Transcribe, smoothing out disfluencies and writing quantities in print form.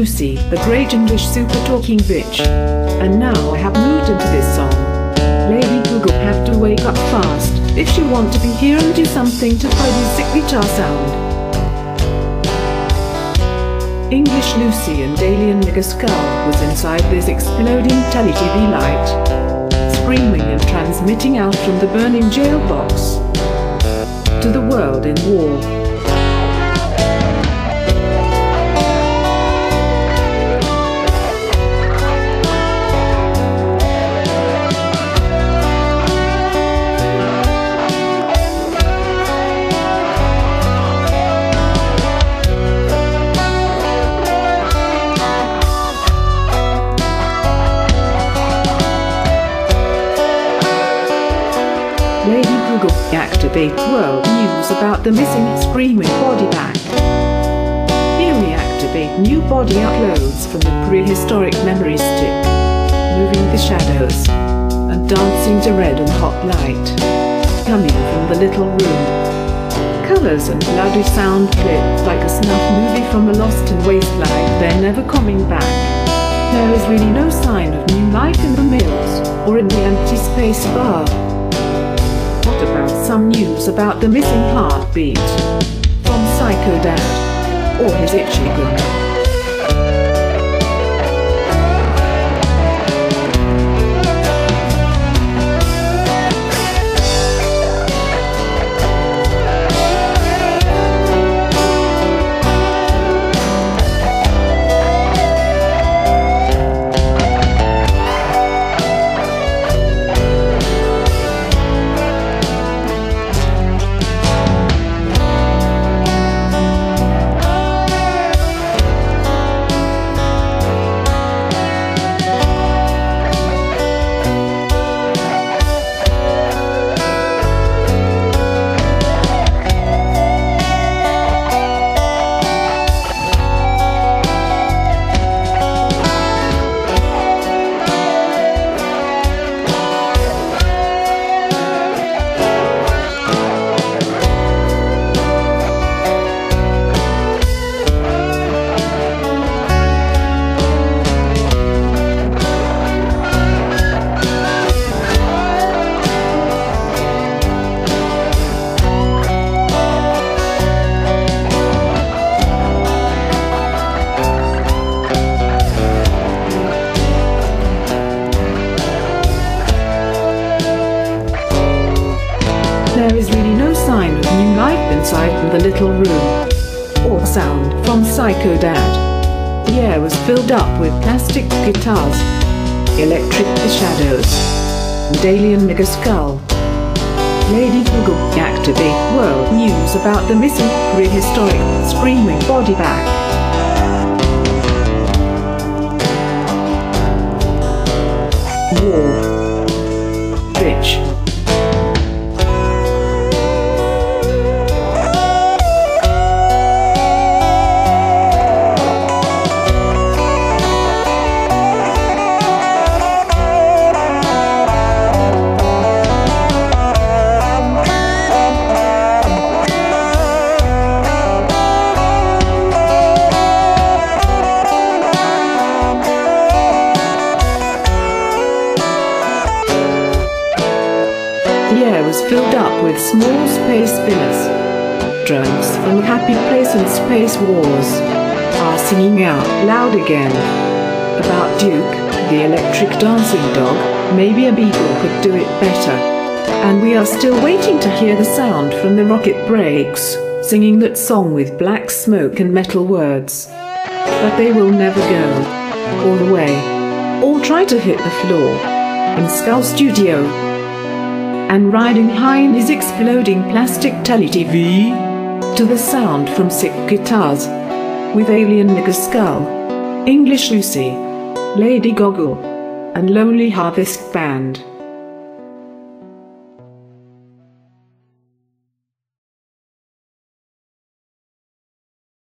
Lucy, the great English super talking bitch. And now I have moved into this song. Lady Google have to wake up fast if she want to be here and do something to fight this sick guitar sound. English Lucy and Alien MegaSkull was inside this exploding telly-TV light, screaming and transmitting out from the burning jail box to the world in war. Lady Google activate world news about the missing screaming body back. Here we activate new body uploads from the prehistoric memory stick, moving the shadows and dancing to red and hot light coming from the little room. Colors and bloody sound clipped like a snuff movie from a lost and waste life. They're never coming back. There is really no sign of new life in the mills or in the empty space bar. What about some news about the missing heartbeat from Psycho Dad or his itchy gun? There is really no sign of new life inside the little room, or sound from Psycho Dad. The air was filled up with plastic guitars, electric the shadows, and Alien MegaSkull. Lady Google activate world news about the missing prehistoric screaming body back. War. Bitch. The air was filled up with small space spinners, drones from Happy Place and Space Wars are singing out loud again about Duke, the electric dancing dog. Maybe a beagle could do it better. And we are still waiting to hear the sound from the rocket brakes, singing that song with black smoke and metal words. But they will never go all the way, or try to hit the floor in Skull Studio. And riding high in his exploding plastic telly-TV to the sound from sick guitars with Alien MegaSkull, English Lucy, Lady Google, and Lonely Harddisk Band.